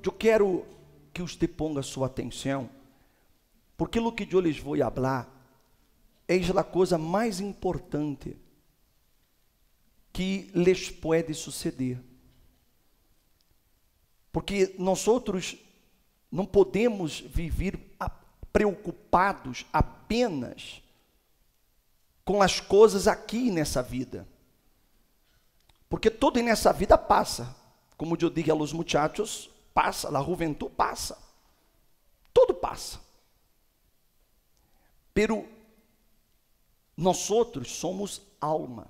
Eu quero que você ponga sua atenção, porque o que eu lhes vou falar é a coisa mais importante que lhes pode suceder. Porque nós outros não podemos viver preocupados apenas com as coisas aqui nessa vida. Porque tudo nessa vida passa. Como eu digo aos muchachos, passa, a juventude passa. Tudo passa. Pero nós outros somos alma.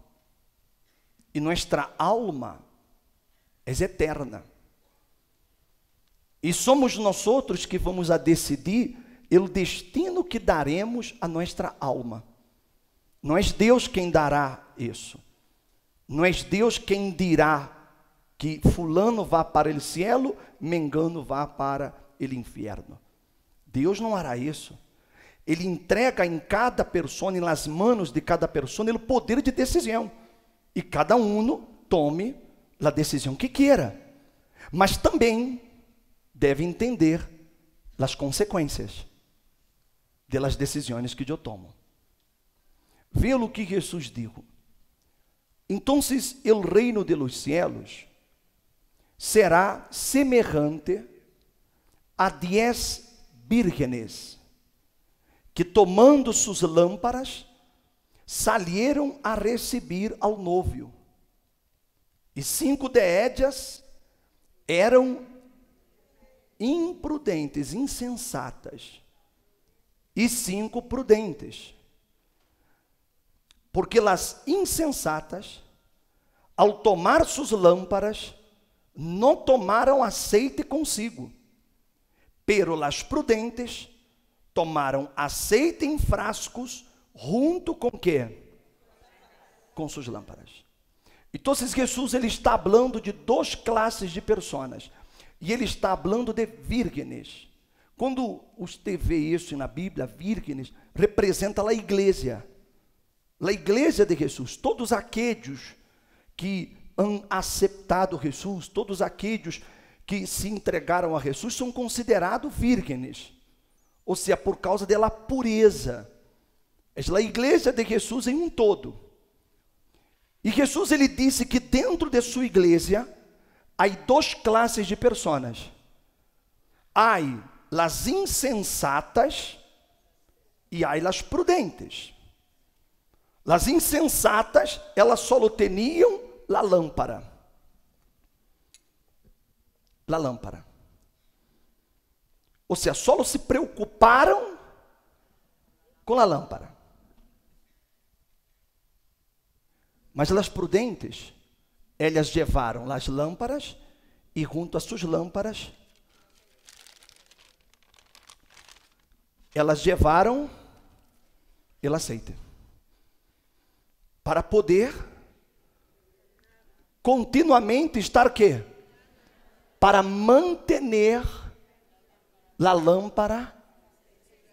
E nossa alma é eterna. E somos nós outros que vamos a decidir o destino que daremos a nossa alma. Não é Deus quem dará isso. Não é Deus quem dirá que fulano vá para o cielo, mengano vá para o inferno. Deus não hará isso. Ele entrega em cada pessoa, nas mãos de cada pessoa, o poder de decisão. E cada um tome a decisão que queira. Mas também deve entender as consequências das decisões que eu tomo. Vê o que Jesus dijo. Então, o reino de los cielos será semelhante a 10 vírgenes que, tomando suas lâmparas, salieron a receber ao novio. E 5 de ellas eram imprudentes, insensatas, e 5 prudentes. Porque as insensatas, ao tomar suas lâmparas, não tomaram azeite consigo, pero as prudentes tomaram azeite em frascos, junto com quê? Com suas lâmparas. Então, Jesus ele está falando de 2 classes de pessoas, e ele está falando de vírgenes. Quando você vê isso na Bíblia, vírgenes representa a igreja. La igreja de Jesus, todos aqueles que han aceptado Jesus, todos aqueles que se entregaram a Jesus, são considerados vírgenes, ou seja, por causa da pureza. É a igreja de Jesus em um todo. E Jesus ele disse que dentro de sua igreja, há 2 classes de pessoas. Há as insensatas e há as prudentes. As insensatas, elas só teniam a lâmpara. A lâmpara. Ou seja, só se preocuparam com a lâmpara. Mas as prudentes, elas levaram as lâmparas e junto às suas lâmparas, elas levaram o azeite, para poder continuamente estar quê? Para manter a lâmpara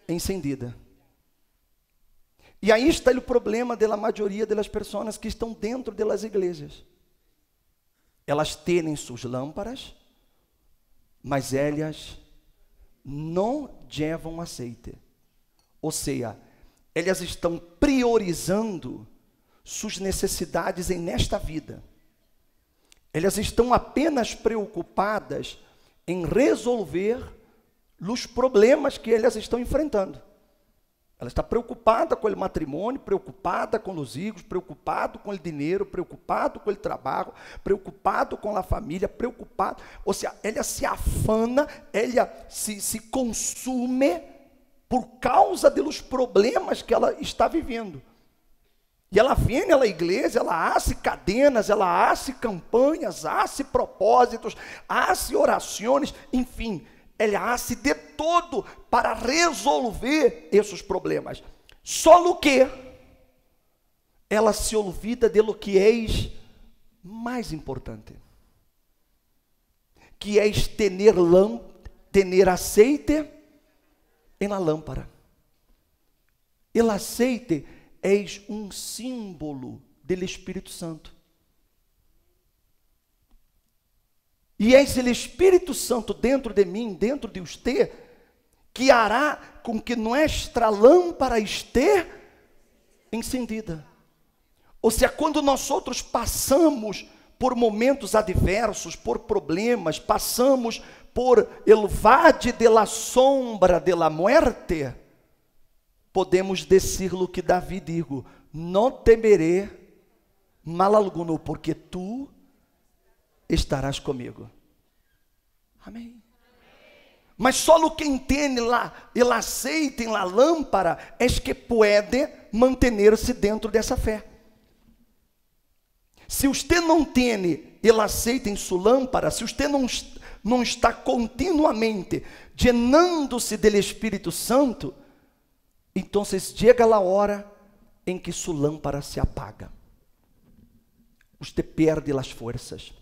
encendida. E aí está o problema da maioria das pessoas que estão dentro das igrejas. Elas têm suas lâmparas, mas elas não levam azeite. Ou seja, elas estão priorizando suas necessidades nesta vida. Elas estão apenas preocupadas em resolver os problemas que elas estão enfrentando. Ela está preocupada com o matrimônio, preocupada com os filhos, preocupada com o dinheiro, preocupada com o trabalho, preocupada com a família, preocupada. Ou seja, ela se afana, ela se consume por causa dos problemas que ela está vivendo. E ela vem à igreja, ela hace cadenas, ela hace campanhas, hace propósitos, hace orações, enfim, ela hace de todo para resolver esses problemas. Só o que ela se olvida de lo que é mais importante, que é tener aceite na lâmpara. Ele aceite és símbolo do Espírito Santo. E é esse Espírito Santo dentro de mim, dentro de você, que hará com que nossa lâmpada esteja encendida. Ou seja, quando nós outros passamos por momentos adversos, por problemas, passamos por el vade de la sombra de la muerte, podemos dizer o que Davi digo: não temerei mal alguno, porque tu estarás comigo. Amém. Mas só o que entende lá, ele aceita a lâmpada, é que pode manter-se dentro dessa fé. Se você não tem, ele aceita em sua lâmpada, se você não está continuamente llenando-se do Espírito Santo, então chega a hora em que sua lâmpada se apaga. Você perde as forças.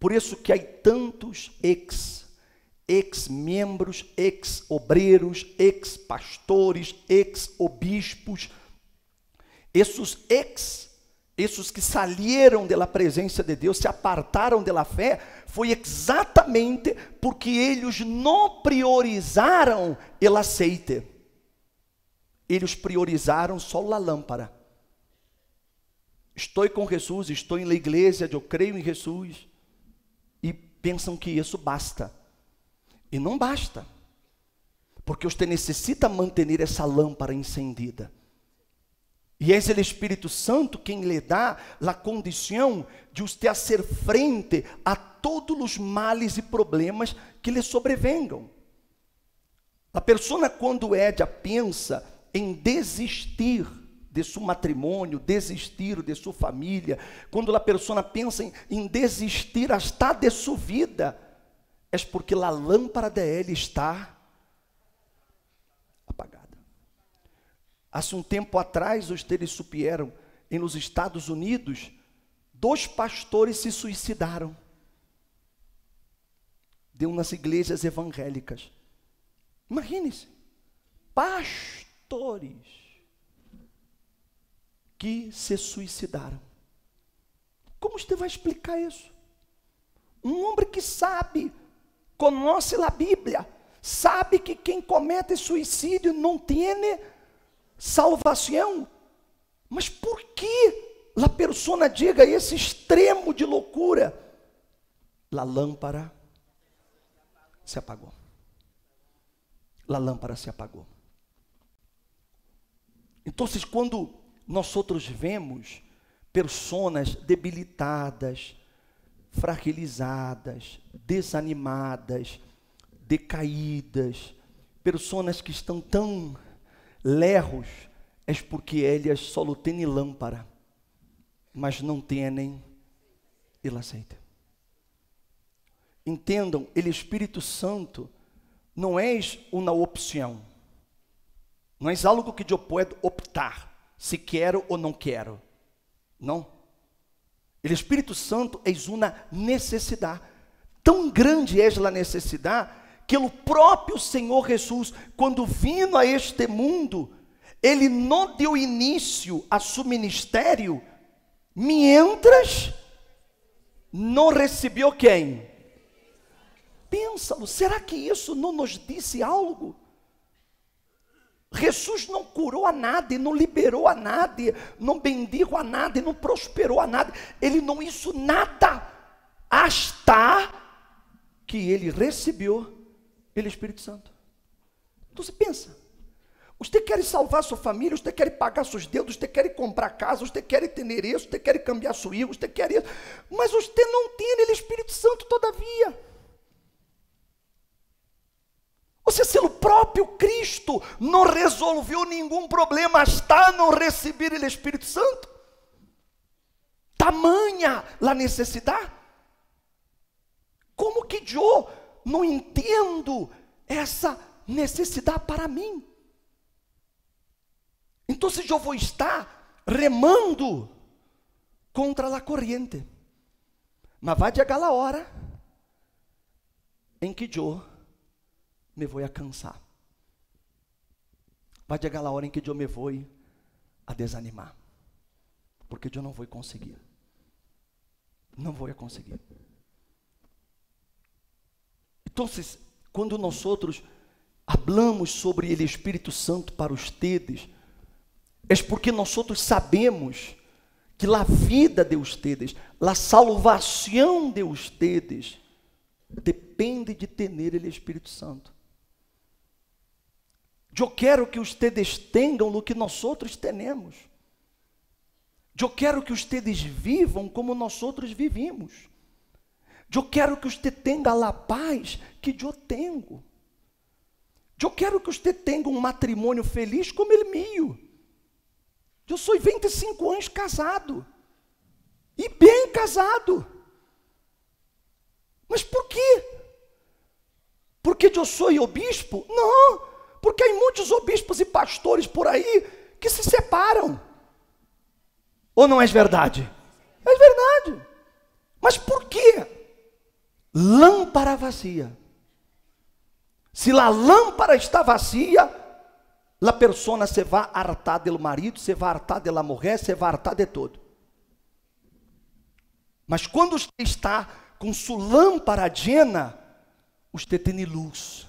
Por isso que há tantos ex-membros, ex-obreiros, ex-pastores, ex-obispos, esses que saíram da presença de Deus, se apartaram da fé, foi exatamente porque eles não priorizaram o aceite. Eles priorizaram só a lâmpada. Estou com Jesus, estou na igreja, eu creio em Jesus. E pensam que isso basta. E não basta. Porque você necessita manter essa lâmpada encendida. E é o Espírito Santo quem lhe dá a condição de você fazer frente a todos os males e problemas que lhe sobrevengam. A pessoa, quando pensa em desistir de seu matrimônio, desistir de sua família, quando a pessoa pensa em desistir até de sua vida, é porque a lâmpada dela está apagada. Há um tempo atrás, vocês supieram, nos Estados Unidos, 2 pastores se suicidaram de umas igrejas evangélicas. Imagine-se, pastores que se suicidaram. Como você vai explicar isso? Um homem que sabe, conhece a Bíblia, sabe que quem comete suicídio não tem salvação, mas por que a pessoa diga esse extremo de loucura? A lâmpada se apagou. A lâmpada se apagou. Então, quando nós outros vemos pessoas debilitadas, fragilizadas, desanimadas, decaídas, pessoas que estão tão lerros, é porque elas só têm lâmpada, mas não têm ele aceita. Entendam, ele Espírito Santo não é uma opção, não é algo que eu posso optar. Se quero ou não quero. Não. O Espírito Santo é uma necessidade. Tão grande é a necessidade que o próprio Senhor Jesus, quando vino a este mundo, ele não deu início a seu ministério mientras não recebeu quem? Pensa-lo, será que isso não nos disse algo? Jesus não curou a nada, não liberou a nada, não bendigo a nada, não prosperou a nada. Ele não hizo nada, hasta que ele recebeu o Espírito Santo. Então você pensa, você quer salvar sua família, você quer pagar seus deudos, você quer comprar casa, você quer ter isso, você quer cambiar seu hijo, você quer isso, mas você não tem o Espírito Santo todavia. Você, se o próprio Cristo não resolveu nenhum problema, está não receber o Espírito Santo? Tamanha a necessidade? Como que eu não entendo essa necessidade para mim? Então, se eu vou estar remando contra a corrente, mas vai chegar a hora em que eu me vou a cansar. Vai chegar a hora em que eu me vou a desanimar. Porque eu não vou conseguir. Não vou conseguir. Então, quando nós outros hablamos sobre o Espírito Santo para vocês, é porque nós outros sabemos que a vida de vocês, a salvação de vocês, depende de ter o Espírito Santo. Eu quero que vocês tenham o que nós outros temos. Eu quero que vocês vivam como nós outros vivimos. Eu quero que você tenha a paz que eu tenho. Eu quero que você tenha um matrimônio feliz como o meu. Eu sou 25 anos casado. E bem casado. Mas por quê? Porque eu sou obispo? Não. Porque há muitos obispos e pastores por aí que se separam. Ou não é verdade? É verdade. Mas por quê? Lâmpara vazia. Se a lâmpara está vazia, a persona se vai hartar do marido, se vai hartar da mulher, se vai hartar de todo. Mas quando você está com sua lâmpara llena, você tem luz.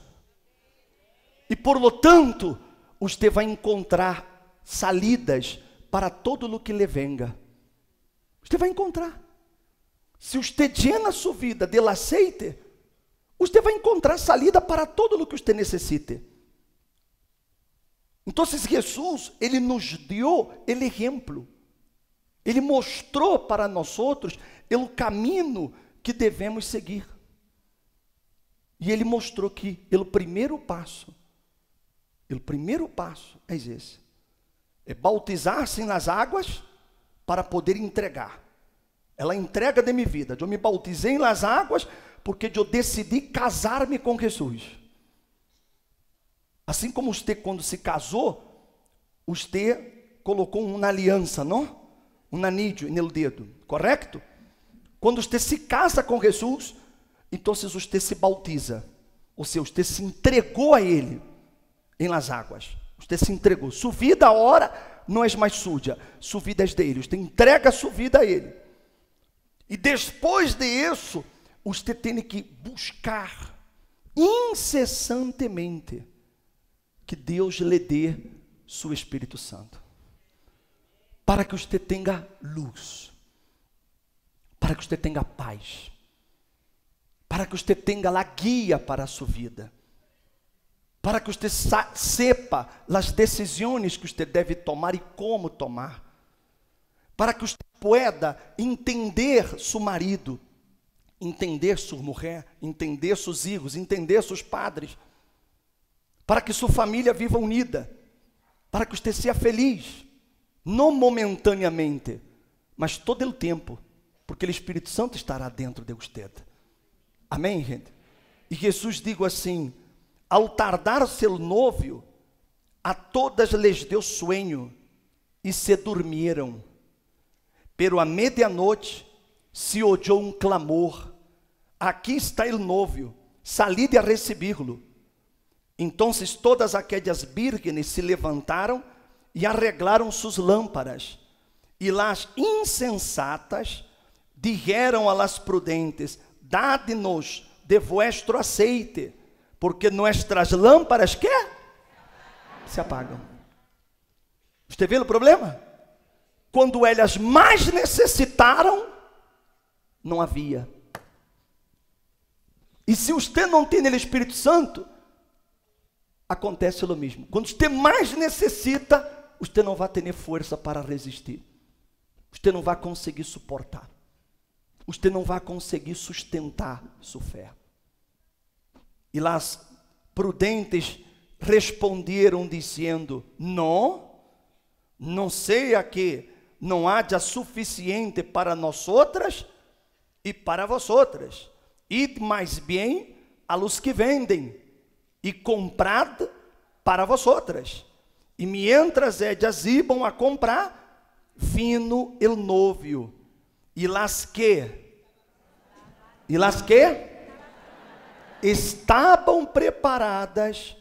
E por lo tanto, você vai encontrar salidas para todo o que lhe venga. Você vai encontrar. Se você llena sua vida de aceite, você vai encontrar salida para todo o que você necessite. Então, Jesus, ele nos deu o exemplo. Ele mostrou para nós outros o caminho que devemos seguir. E ele mostrou que o primeiro passo é esse: é bautizar-se nas águas para poder entregar. Ela entrega de minha vida. Eu me bautizei nas águas porque eu decidi casar-me com Jesus. Assim como você, quando se casou, você colocou uma aliança, não? Um anillo no dedo, correto? Quando você se casa com Jesus, então você se bautiza. Ou seja, você se entregou a Ele em las águas. Você se entregou. Sua vida agora não é mais sua. Sua vida é dele. Você entrega sua vida a Ele. E depois de isso, você tem que buscar incessantemente que Deus lhe dê seu Espírito Santo, para que você tenha luz, para que você tenha paz, para que você tenha a guia para a sua vida, para que você sepa as decisões que você deve tomar e como tomar, para que você pueda entender seu marido, entender sua mulher, entender seus filhos, entender seus padres, para que sua família viva unida, para que você seja feliz, não momentaneamente, mas todo o tempo, porque o Espírito Santo estará dentro de você. Amém, gente? E Jesus digo assim: ao tardar seu novio, a todas lhes deu sueño e se dormiram. Pero à meia-noite se ouviu um clamor: aqui está o novio, salid a recebê-lo. Então todas aquelas vírgenes se levantaram e arreglaram suas lâmparas. E las insensatas dijeram a las prudentes: dade-nos de vuestro aceite, porque nuestras lâmparas que se apagam. Você vê o problema? Quando elas mais necessitaram, não havia. E se você não tem o Espírito Santo, acontece o mesmo. Quando você mais necessita, você não vai ter força para resistir. Você não vai conseguir suportar. Você não vai conseguir sustentar sua fé. E as prudentes responderam dizendo: não, não seja que não haja suficiente para nós outras e para vós outras. Id mais bem a los que vendem e comprad para vós outras. E mientras ellas iban a comprar, vino el novio. E las que estavam preparadas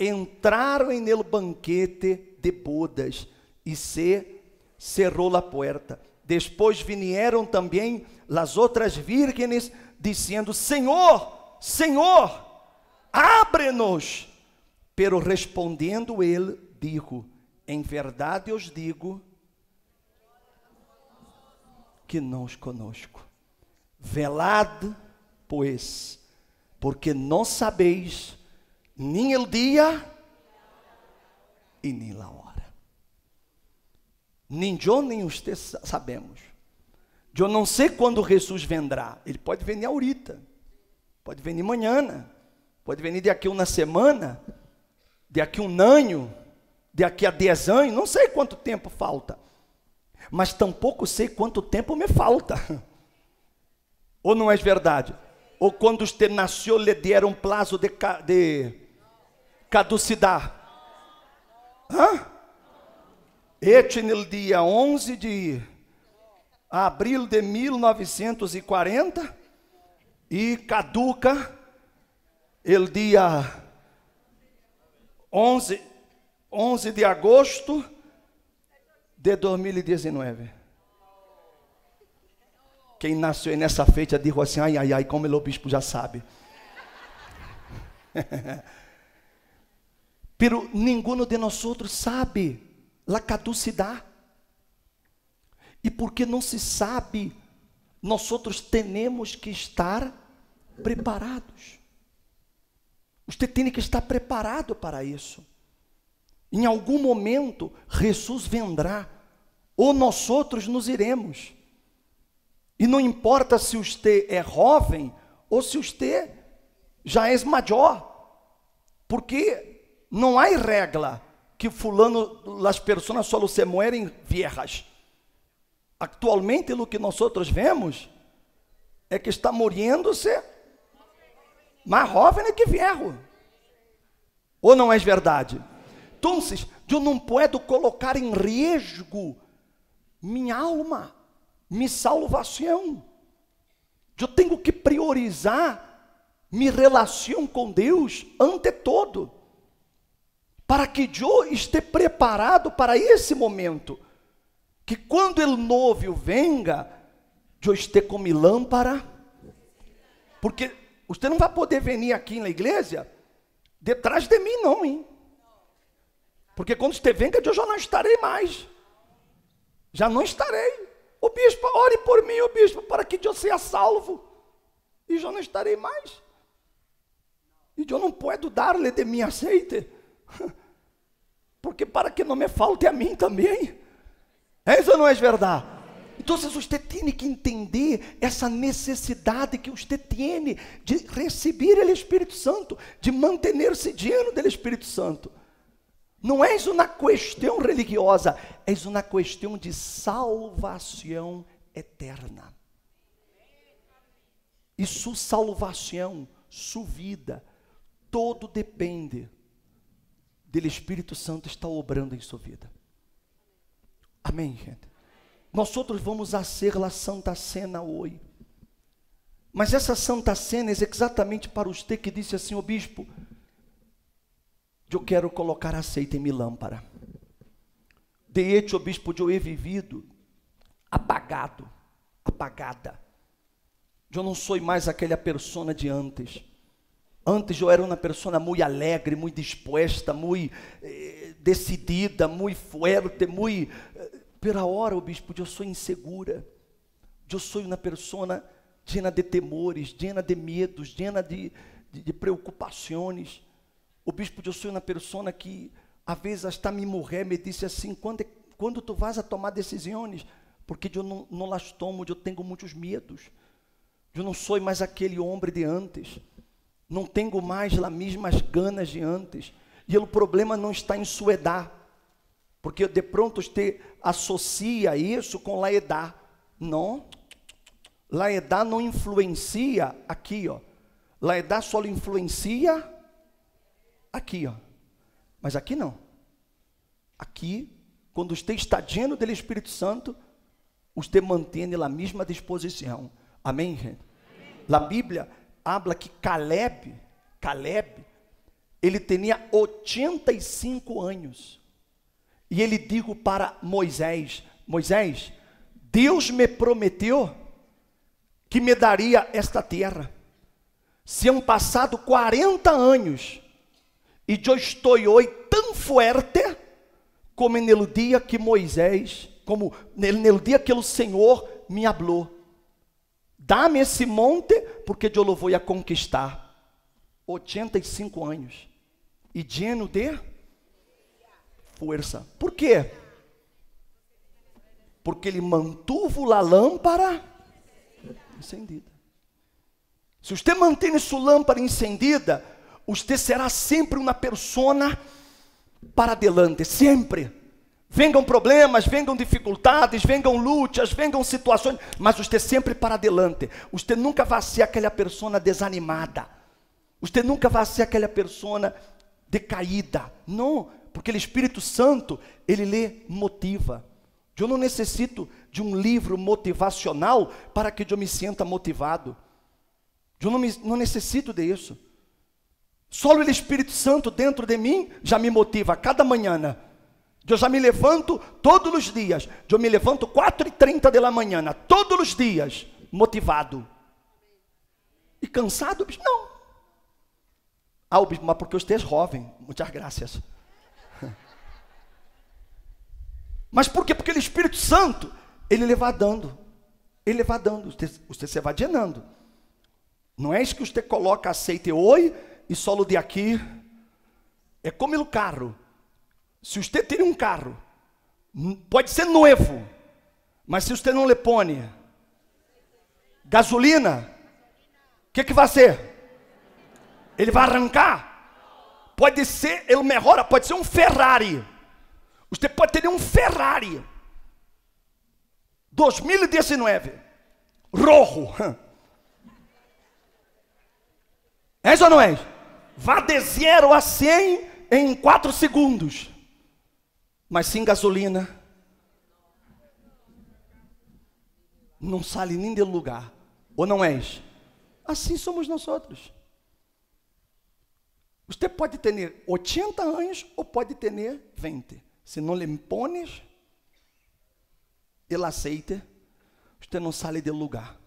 entraram nel banquete de bodas e se cerrou a porta. Depois vieram também as outras vírgenes, dizendo: Senhor, Senhor, abre-nos. Pero respondendo ele, digo, em verdade os digo, que não os conosco. Velado, pois, porque não sabeis nem o dia e nem a hora. Nem eu, nem os teus sabemos. Eu não sei quando Jesus vendrá. Ele pode vir ahorita, pode vir amanhã, pode vir de aqui uma semana, de aqui um ano, de aqui a 10 anos. Não sei quanto tempo falta, mas tampouco sei quanto tempo me falta. Ou não é verdade? Ou quando te nasceu, lhe deram um prazo de caducidade. Hã? Este no dia 11 de abril de 1940 e caduca el dia 11 de agosto de 2019. Quem nasceu nessa feita diz assim, ai, ai, ai, como o bispo já sabe. Pero ninguno de nós outros sabe la caducidade. E porque não se sabe, nós outros temos que estar preparados. Você tem que estar preparado para isso. Em algum momento, Jesus vendrá, ou nós outros nos iremos. E não importa se você é jovem ou se você já é maior, porque não há regra que fulano, as pessoas só se morrem viejas. Atualmente, o que nós outros vemos é que está morrendo-se mais jovem que viejo. Ou não é verdade? Então, eu não posso colocar em risco minha alma, minha salvação. Eu tenho que priorizar minha relação com Deus ante todo, para que eu esteja preparado para esse momento, que quando o noivo venga, eu esteja com minha lâmpada, porque você não vai poder vir aqui na igreja detrás de mim não, hein? Porque quando você venga, eu já não estarei mais, já não estarei. O bispo, ore por mim, o bispo, para que eu seja salvo. E eu não estarei mais. E eu não posso dar-lhe de mim aceite, porque para que não me falte a mim também. Isso não é verdade? Então você tem que entender essa necessidade que você tem de receber o Espírito Santo, de manter-se diante do Espírito Santo. Não é uma questão religiosa, é uma questão de salvação eterna. E sua salvação, sua vida, todo depende do Espírito Santo estar obrando em sua vida. Amém, gente? Nós outros vamos fazer a Santa Cena hoje. Mas essa Santa Cena é exatamente para você que disse assim, o bispo, eu quero colocar aceite em minha lâmpada. De hecho, bispo, eu he vivido apagado, apagada. Eu não sou mais aquela persona de antes. Antes eu era uma persona muito alegre, muito disposta, muito decidida, muito forte, muito... Pero agora, bispo, eu sou insegura. Eu sou uma persona llena de temores, llena de medos, llena de preocupações. O bispo, eu sou uma pessoa que, às vezes, hasta minha mulher me disse assim, quando tu vas a tomar decisões, porque eu não as tomo, eu tenho muitos medos. Eu não sou mais aquele homem de antes. Não tenho mais as mesmas ganas de antes. E o problema não está em sua idade, porque de pronto você associa isso com a idade. Não. A idade não influencia aqui, ó. A idade só influencia aqui, ó. Mas aqui não. Aqui, quando você está diante do Espírito Santo, você mantém a mesma disposição. Amém, gente? A Bíblia habla que Caleb, ele tinha 85 anos. E ele digo para Moisés, Moisés, Deus me prometeu que me daria esta terra. se han pasado 40 años y yo estoy hoy tan fuerte como en el día que Moisés, como en el día que el Senhor me habló. Dá-me esse monte, porque eu lo vou a conquistar. 85 anos. E lleno de força. Por quê? Porque ele mantuvo a lâmpara encendida. Se você mantém sua lâmpara encendida, você será sempre uma persona para adelante, sempre. Vengam problemas, vengam dificuldades, vengam lutas, vengam situações, mas você sempre para adelante. Você nunca vai ser aquela pessoa desanimada. Você nunca vai ser aquela pessoa decaída. Não, porque o Espírito Santo, ele lhe motiva. Eu não necessito de um livro motivacional para que eu me sinta motivado. Eu não necessito disso. Só o Espírito Santo dentro de mim já me motiva cada manhã. Eu já me levanto todos os dias. Eu me levanto 4:30 da manhã, todos os dias, motivado. E cansado? Não. Ah, mas porque você é jovem. Muitas graças. Mas por quê? Porque o Espírito Santo, ele lhe vai dando. Ele lhe vai dando. Você se vai llenando. Não é isso que você coloca aceite hoje e solo de aqui. É como o carro. Se você tem um carro, pode ser novo, mas se você não lhe põe gasolina, o que vai ser? Ele vai arrancar? Pode ser, ele melhora, pode ser um Ferrari. Você pode ter um Ferrari 2019, rojo. É isso ou não é? Vá de 0 a 100 em 4 segundos. Mas sem gasolina, não sai nem de lugar. Ou não és? Assim somos nós outros. Você pode ter 80 anos ou pode ter 20. Se não lhe impones, ele aceita, você não sai de lugar.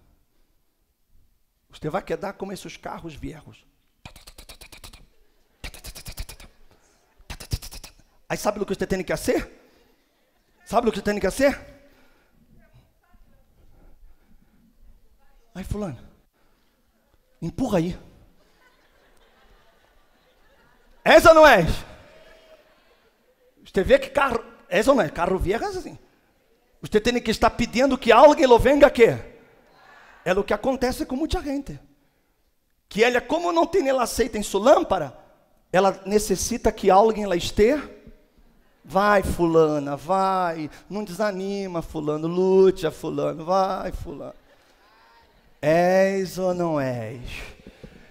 Você vai quedar como esses carros viejos. Aí sabe o que você tem que fazer? Sabe o que você tem que fazer? Aí fulano, empurra aí. Essa não é? Você vê que carro, essa não é? Carro viejo é assim. Você tem que estar pedindo que alguém lo venga aqui. É o que acontece com muita gente. Que ela, como não tem ela aceita em sua lâmpara, ela necessita que alguém lá esteja. Vai, fulana, vai. Não desanima, fulano. Lute, fulano. Vai, fulano. És ou não és?